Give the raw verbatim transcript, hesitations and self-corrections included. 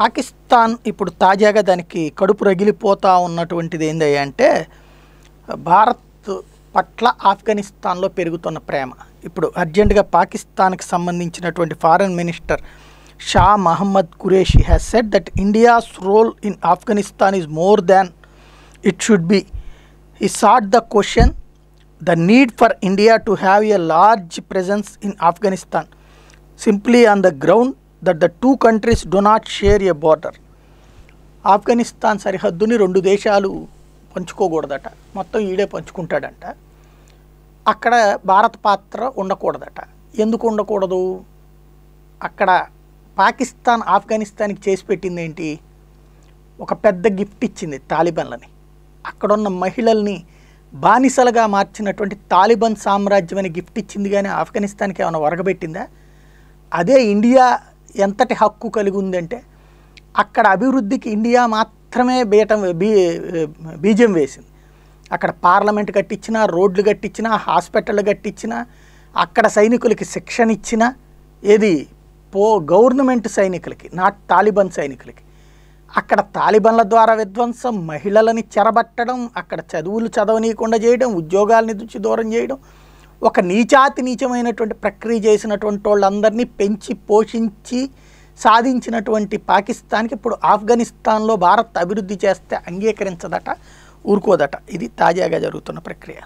పాకిస్తాన్ ఇప్పుడు తాజాగా దానికి కడుపు రగిలిపోతా ఉన్నటువంటిది ఏందయ్య అంటే భారత్ పట్ల ఆఫ్ఘనిస్తాన్లో పెరుగుతున్న ప్రేమ. ఇప్పుడు అర్జెంటుగా పాకిస్తాన్కి సంబంధించినటువంటి foreign minister Shah Mahmood Qureshi has said that India's role in Afghanistan is more than it should be. He sought the question the need for India to have a large presence in Afghanistan simply on the ground that the two countries do not share a border. Afghanistan సరిహద్దుని రెండు దేశాలు పంచుకోకూడదట, మొత్తం ఈడే పంచుకుంటాడంట. అక్కడ భారత్ పాత్ర ఉండకూడదట. ఎందుకు ఉండకూడదు? అక్కడ పాకిస్తాన్ ఆఫ్ఘనిస్తాన్కి చేసి పెట్టింది ఏంటి? ఒక పెద్ద గిఫ్ట్ ఇచ్చింది తాలిబన్లని. అక్కడున్న మహిళల్ని బానిసలుగా మార్చినటువంటి తాలిబన్ సామ్రాజ్యం అని గిఫ్ట్ ఇచ్చింది, కానీ ఆఫ్ఘనిస్తాన్కి ఏమైనా వరగబెట్టిందా? అదే ఇండియా ఎంతటి హక్కు కలిగి ఉందంటే అక్కడ అభివృద్ధికి ఇండియా మాత్రమే బీటం బీ బీజం వేసింది. అక్కడ పార్లమెంట్ కట్టించినా, రోడ్లు కట్టించినా, హాస్పిటళ్ళు కట్టించినా, అక్కడ సైనికులకి శిక్షణ ఇచ్చినా, ఏది పో గవర్నమెంట్ సైనికులకి, నాట్ తాలిబన్ సైనికులకి. అక్కడ తాలిబన్ల ద్వారా విధ్వంసం, మహిళలని చెరబట్టడం, అక్కడ చదువులు చదవనీయకుండా చేయడం, ఉద్యోగాలని నుంచి దూరం చేయడం, ఒక నీచాతి నీచమైనటువంటి ప్రక్రియ చేసినటువంటి వాళ్ళందరినీ పెంచి పోషించి సాధించినటువంటి పాకిస్తాన్కి ఇప్పుడు ఆఫ్ఘనిస్తాన్లో భారత్ అభివృద్ధి చేస్తే అంగీకరించదట, ఊరుకోదట. ఇది తాజాగా జరుగుతున్న ప్రక్రియ.